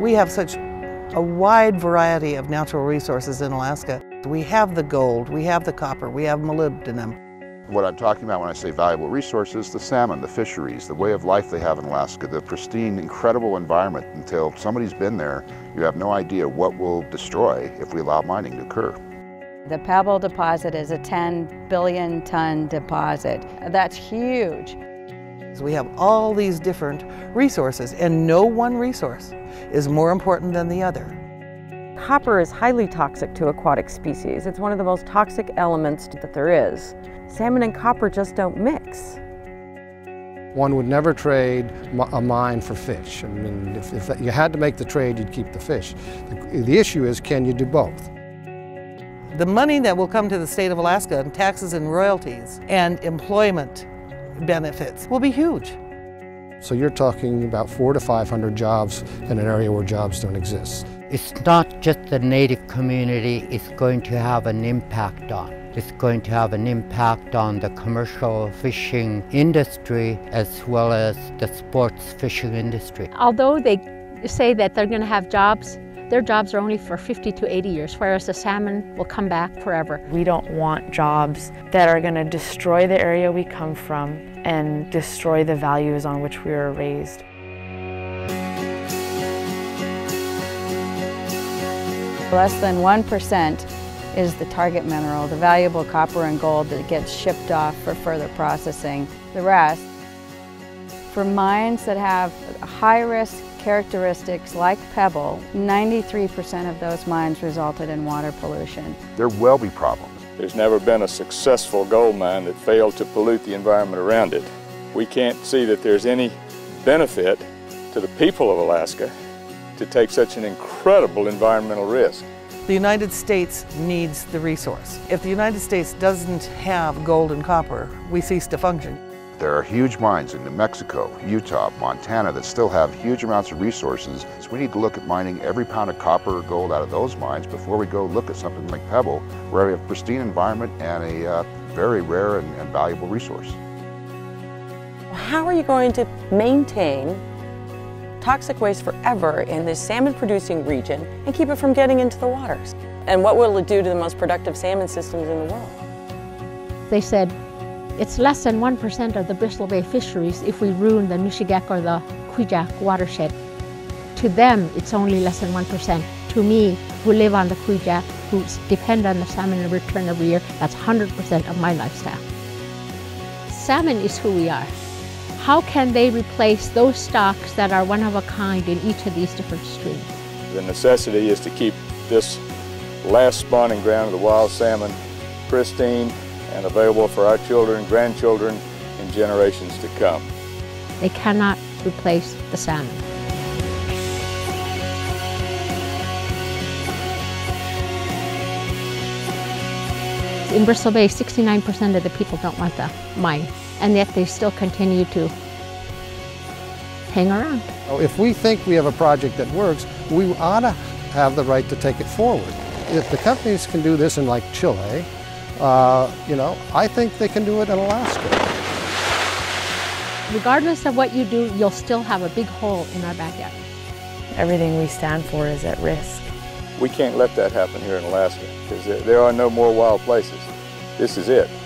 We have such a wide variety of natural resources in Alaska. We have the gold, we have the copper, we have molybdenum. What I'm talking about when I say valuable resources, the salmon, the fisheries, the way of life they have in Alaska, the pristine, incredible environment. Until somebody's been there, you have no idea what we'll destroy if we allow mining to occur. The Pebble deposit is a 10 billion ton deposit. That's huge. We have all these different resources, and no one resource is more important than the other. Copper is highly toxic to aquatic species. It's one of the most toxic elements that there is. Salmon and copper just don't mix. One would never trade a mine for fish. I mean, if you had to make the trade, you'd keep the fish. The issue is, can you do both? The money that will come to the state of Alaska in taxes and royalties and employment benefits will be huge. So you're talking about 400 to 500 jobs in an area where jobs don't exist. It's not just the native community it's going to have an impact on. It's going to have an impact on the commercial fishing industry as well as the sports fishing industry. Although they say that they're going to have jobs, their jobs are only for 50 to 80 years, whereas the salmon will come back forever. We don't want jobs that are going to destroy the area we come from and destroy the values on which we were raised. Less than 1% is the target mineral, the valuable copper and gold that gets shipped off for further processing. The rest, for mines that have high risk characteristics like Pebble, 93% of those mines resulted in water pollution. There will be problems. There's never been a successful gold mine that failed to pollute the environment around it. We can't see that there's any benefit to the people of Alaska to take such an incredible environmental risk. The United States needs the resource. If the United States doesn't have gold and copper, we cease to function. There are huge mines in New Mexico, Utah, Montana that still have huge amounts of resources. So we need to look at mining every pound of copper or gold out of those mines before we go look at something like Pebble, where we have a pristine environment and a very rare and valuable resource. How are you going to maintain toxic waste forever in this salmon-producing region and keep it from getting into the waters? And what will it do to the most productive salmon systems in the world? They said, it's less than 1% of the Bristol Bay fisheries if we ruin the Mishigak or the Kujak watershed. To them, it's only less than 1%. To me, who live on the Kujak, who depend on the salmon in return every year, that's 100% of my lifestyle. Salmon is who we are. How can they replace those stocks that are one of a kind in each of these different streams? The necessity is to keep this last spawning ground of the wild salmon pristine and available for our children, grandchildren, and generations to come. They cannot replace the salmon. In Bristol Bay, 69% of the people don't want the mine, and yet they still continue to hang around. If we think we have a project that works, we ought to have the right to take it forward. If the companies can do this in like Chile, you know, I think they can do it in Alaska. Regardless of what you do, you'll still have a big hole in our backyard. Everything we stand for is at risk. We can't let that happen here in Alaska, because there are no more wild places. This is it.